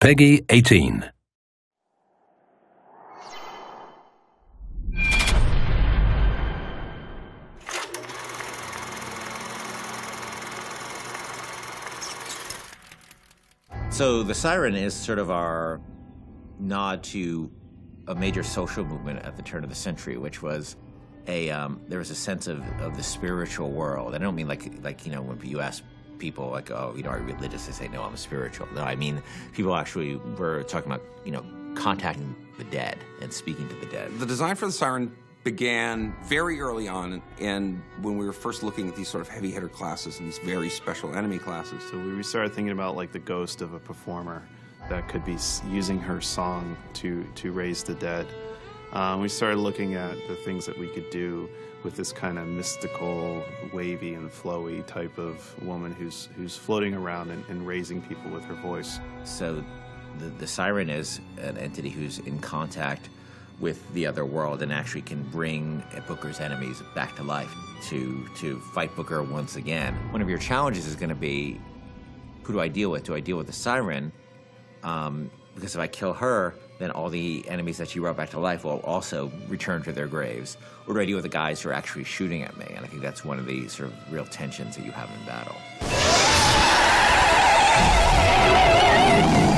Peggy 18. So the siren is sort of our nod to a major social movement at the turn of the century, which was there was a sense of the spiritual world. I don't mean like you know, when you ask people like, oh, you know, are you religious? They say, no, I'm spiritual. No, I mean, people actually were talking about, you know, contacting the dead and speaking to the dead. The design for the siren began very early on, and when we were first looking at these sort of heavy hitter classes and these very special enemy classes. So we started thinking about like the ghost of a performer that could be using her song to raise the dead. We started looking at the things that we could do with this kind of mystical, wavy and flowy type of woman who's floating around and raising people with her voice. So the siren is an entity who's in contact with the other world and actually can bring Booker's enemies back to life to fight Booker once again. One of your challenges is gonna be, who do I deal with? Do I deal with the siren? Because if I kill her, then all the enemies that she brought back to life will also return to their graves. Or do I deal with the guys who are actually shooting at me? And I think that's one of the sort of real tensions that you have in battle.